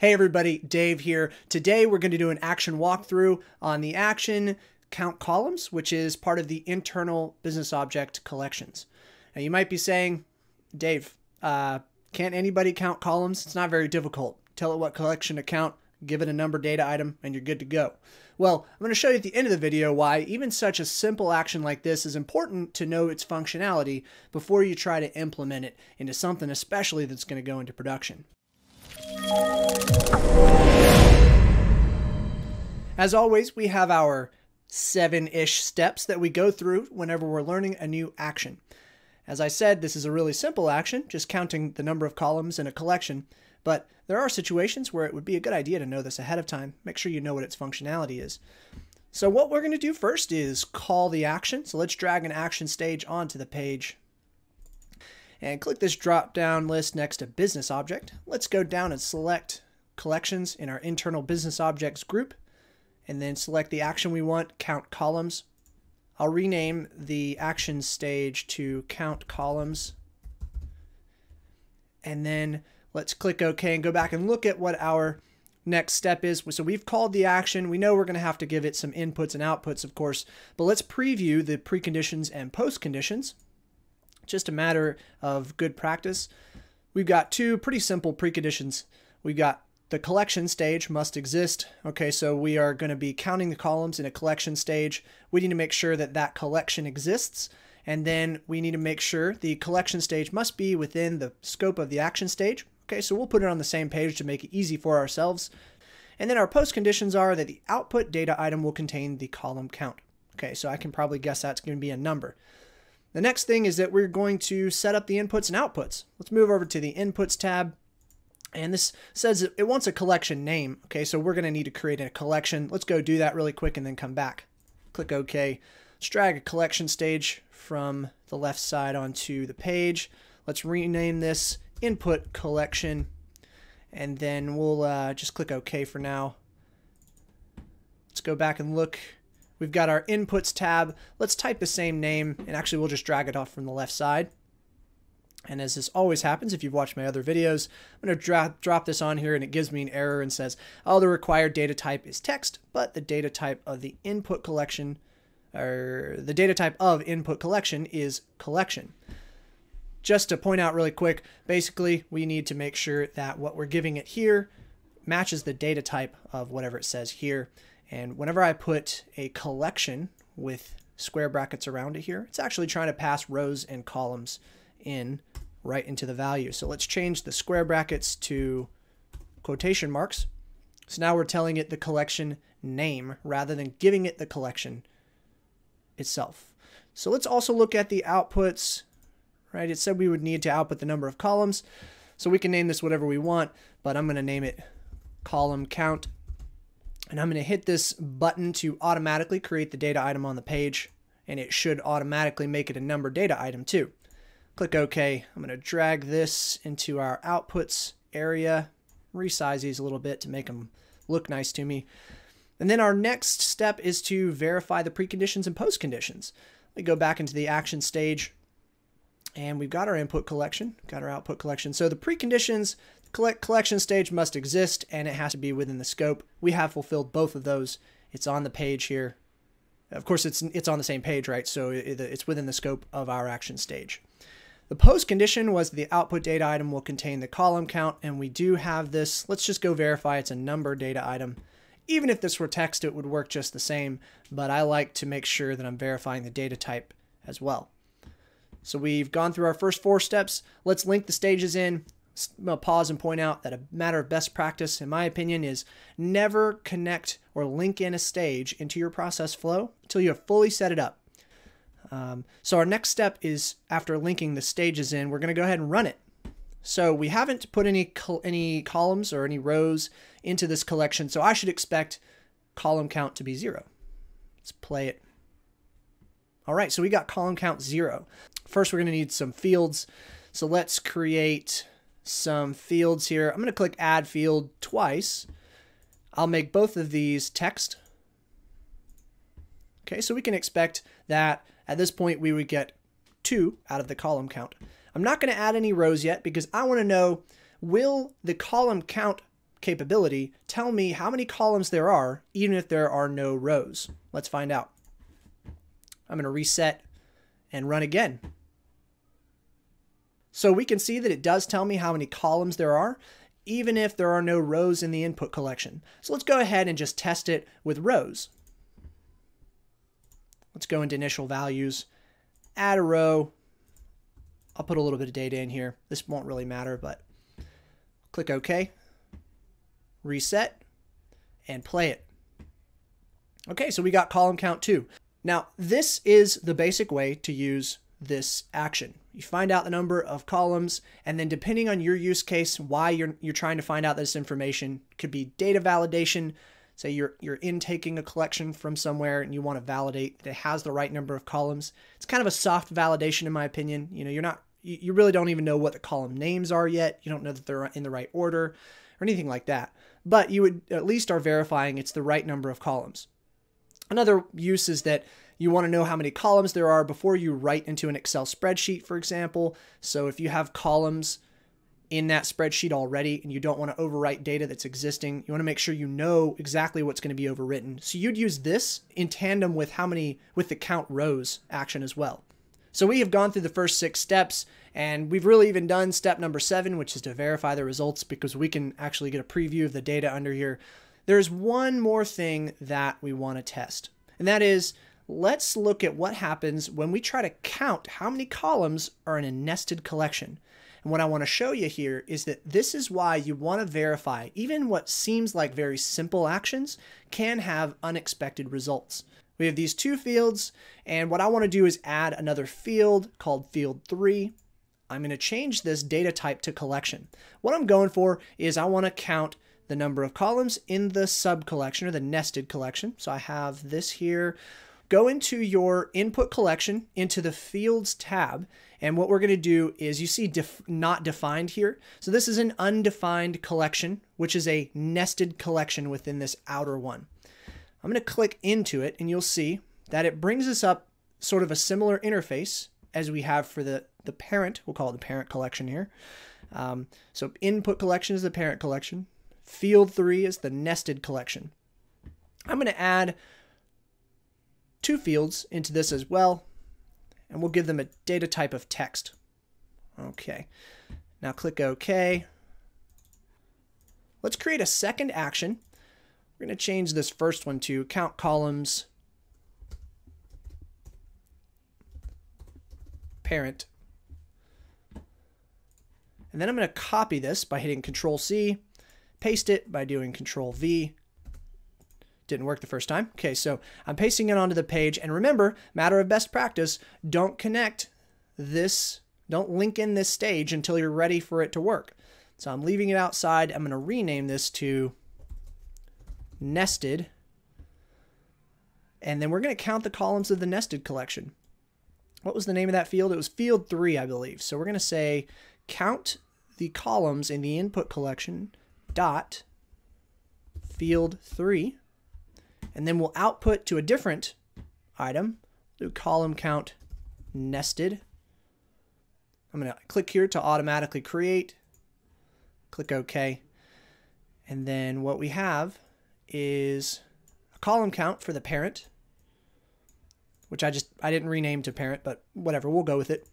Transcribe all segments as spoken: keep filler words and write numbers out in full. Hey everybody, Dave here. Today we're going to do an action walkthrough on the action Count Columns, which is part of the internal business object collections. Now you might be saying, Dave, uh, can't anybody count columns? It's not very difficult. Tell it what collection to count, give it a number data item, and you're good to go. Well, I'm going to show you at the end of the video why even such a simple action like this is important to know its functionality before you try to implement it into something especially that's going to go into production. As always, we have our seven-ish steps that we go through whenever we're learning a new action. As I said, this is a really simple action, just counting the number of columns in a collection, but there are situations where it would be a good idea to know this ahead of time. Make sure you know what its functionality is. So what we're going to do first is call the action. So let's drag an action stage onto the page and click this drop-down list next to business object. Let's go down and select collections in our internal business objects group, and then select the action we want, count columns. I'll rename the action stage to count columns. And then let's click OK and go back and look at what our next step is. So we've called the action. We know we're going to have to give it some inputs and outputs, of course, but let's preview the preconditions and postconditions. Just a matter of good practice. We've got two pretty simple preconditions. We've got the collection stage must exist. Okay, so we are going to be counting the columns in a collection stage. We need to make sure that that collection exists. And then we need to make sure the collection stage must be within the scope of the action stage. Okay, so we'll put it on the same page to make it easy for ourselves. And then our postconditions are that the output data item will contain the column count. Okay, so I can probably guess that's going to be a number. The next thing is that we're going to set up the inputs and outputs. Let's move over to the inputs tab. And this says it wants a collection name. Okay, so we're going to need to create a collection. Let's go do that really quick and then come back. Click OK. Let's drag a collection stage from the left side onto the page. Let's rename this input collection. And then we'll uh, just click OK for now. Let's go back and look. We've got our inputs tab. Let's type the same name, and actually we'll just drag it off from the left side. And as this always happens, if you've watched my other videos, I'm going to drop, drop this on here, and it gives me an error and says, oh, the required data type is text, but the data type of the input collection, or the data type of input collection is collection. Just to point out really quick, basically we need to make sure that what we're giving it here matches the data type of whatever it says here. And whenever I put a collection with square brackets around it here, it's actually trying to pass rows and columns in right into the value. So let's change the square brackets to quotation marks. So now we're telling it the collection name rather than giving it the collection itself. So let's also look at the outputs, right? It said we would need to output the number of columns. So we can name this whatever we want, but I'm going to name it column count. And I'm going to hit this button to automatically create the data item on the page, and it should automatically make it a number data item too. Click OK. I'm going to drag this into our outputs area, resize these a little bit to make them look nice to me. And then our next step is to verify the preconditions and postconditions. We go back into the action stage, and we've got our input collection, got our output collection. So the preconditions, collection stage must exist, and it has to be within the scope. We have fulfilled both of those. It's on the page here. Of course, it's it's on the same page, right? So it, it's within the scope of our action stage. The post condition was the output data item will contain the column count, and we do have this. Let's just go verify it's a number data item. Even if this were text, it would work just the same, but I like to make sure that I'm verifying the data type as well. So we've gone through our first four steps. Let's link the stages in. I'm going to pause and point out that a matter of best practice, in my opinion, is never connect or link in a stage into your process flow until you have fully set it up. Um, so our next step is, after linking the stages in, we're going to go ahead and run it. So we haven't put any col any columns or any rows into this collection, so I should expect column count to be zero. Let's play it. All right, so we got column count zero. First, we're going to need some fields. So let's create some fields here. I'm going to click add field twice. I'll make both of these text. Okay, so we can expect that at this point we would get two out of the column count. I'm not going to add any rows yet because I want to know, will the column count capability tell me how many columns there are, even if there are no rows. Let's find out. I'm going to reset and run again. So we can see that it does tell me how many columns there are, even if there are no rows in the input collection. So let's go ahead and just test it with rows. Let's go into initial values, add a row. I'll put a little bit of data in here. This won't really matter, but click OK, reset, and play it. Okay, so we got column count two. Now, this is the basic way to use this action. You find out the number of columns, and then depending on your use case, why you're, you're trying to find out this information, could be data validation. Say you're, you're intaking a collection from somewhere and you want to validate that it has the right number of columns. It's kind of a soft validation in my opinion. You know, you're not, you, you really don't even know what the column names are yet. You don't know that they're in the right order or anything like that, but you would at least are verifying it's the right number of columns. Another use is that you want to know how many columns there are before you write into an Excel spreadsheet, for example. So if you have columns in that spreadsheet already and you don't want to overwrite data that's existing, you want to make sure you know exactly what's going to be overwritten. So you'd use this in tandem with how many, with the count rows action as well. So we have gone through the first six steps, and we've really even done step number seven, which is to verify the results, because we can actually get a preview of the data under here. There's one more thing that we want to test, and that is, let's look at what happens when we try to count how many columns are in a nested collection. And what I want to show you here is that this is why you want to verify even what seems like very simple actions can have unexpected results. We have these two fields, and what I want to do is add another field called field three. I'm going to change this data type to collection. What I'm going for is I want to count the number of columns in the sub collection or the nested collection. So I have this here. Go into your input collection, into the fields tab, and what we're going to do is you see def not defined here. So this is an undefined collection, which is a nested collection within this outer one. I'm going to click into it, and you'll see that it brings us up sort of a similar interface as we have for the, the parent. We'll call it the parent collection here. Um, so input collection is the parent collection. Field three is the nested collection. I'm going to add two fields into this as well, and we'll give them a data type of text. Okay, now click OK. Let's create a second action. We're going to change this first one to count columns parent. And then I'm going to copy this by hitting Control C, paste it by doing Control V. Didn't work the first time. Okay, so I'm pasting it onto the page, and remember, matter of best practice, don't connect this, don't link in this stage until you're ready for it to work. So I'm leaving it outside. I'm going to rename this to nested, and then we're going to count the columns of the nested collection. What was the name of that field? It was field three, I believe. So we're going to say count the columns in the input collection dot field three. And then we'll output to a different item, do column count nested. I'm going to click here to automatically create, click OK. And then what we have is a column count for the parent, which I just, I didn't rename to parent, but whatever, we'll go with it.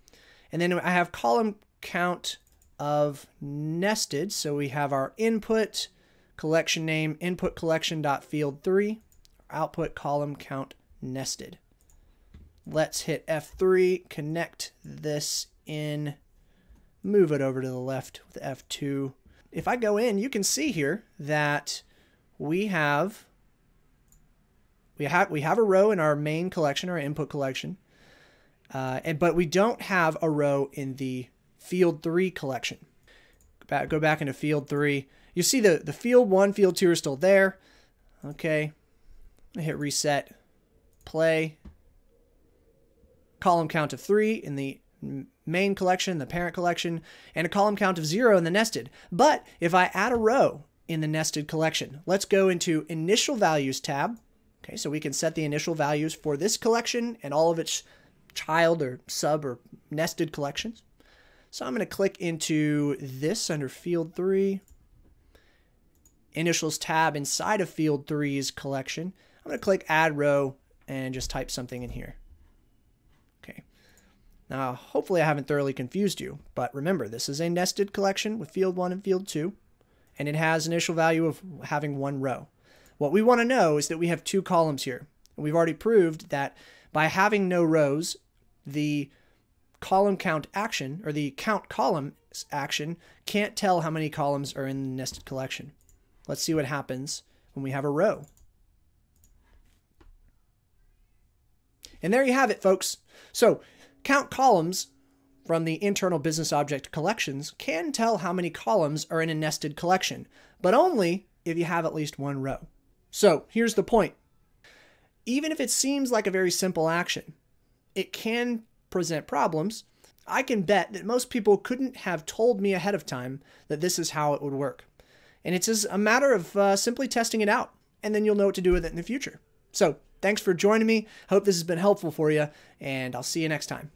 And then I have column count of nested. So we have our input collection name, input collection dot field three. Output column count nested. Let's hit F three, connect this in, move it over to the left with F two. If I go in, you can see here that we have we have we have a row in our main collection, our input collection, uh, and but we don't have a row in the field three collection. Go back, go back into field three. You see the the field one, field two are still there. Okay. Hit reset, play, column count of three in the main collection, the parent collection, and a column count of zero in the nested. But if I add a row in the nested collection, let's go into initial values tab. Okay, so we can set the initial values for this collection and all of its child or sub or nested collections. So I'm going to click into this under field three, initials tab inside of field three's collection, I'm going to click add row and just type something in here. Okay. Now, hopefully I haven't thoroughly confused you, but remember, this is a nested collection with field one and field two, and it has initial value of having one row. What we want to know is that we have two columns here. And we've already proved that by having no rows, the column count action, or the count columns action, can't tell how many columns are in the nested collection. Let's see what happens when we have a row. And there you have it, folks. So count columns from the internal business object collections can tell how many columns are in a nested collection, but only if you have at least one row. So here's the point. Even if it seems like a very simple action, it can present problems. I can bet that most people couldn't have told me ahead of time that this is how it would work. And it's just a matter of uh, simply testing it out, and then you'll know what to do with it in the future. So thanks for joining me. Hope this has been helpful for you, and I'll see you next time.